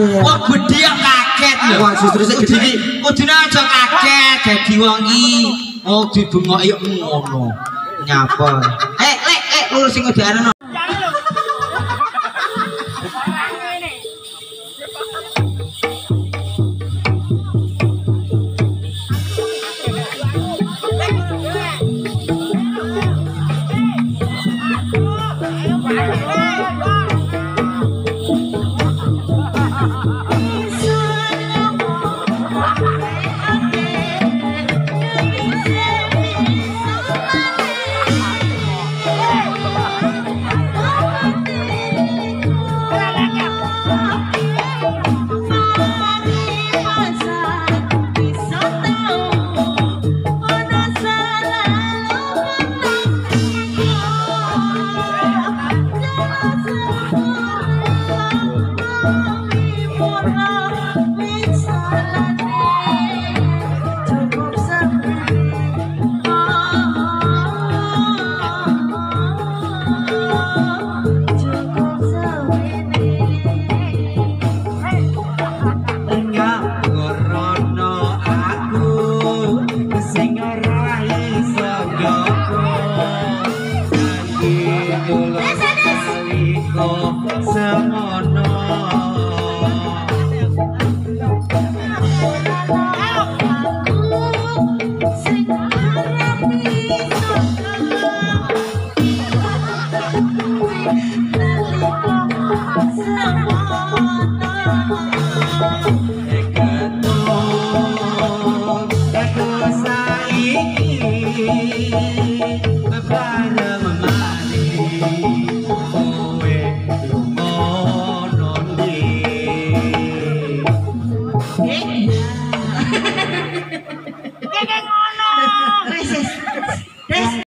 Wah gede kaget lho. Wah justru sik gedhi kudune aja kaget dadi wong iki. Oh dibengok yo ngono. Nyapa? Lek lurus sing diarani. No.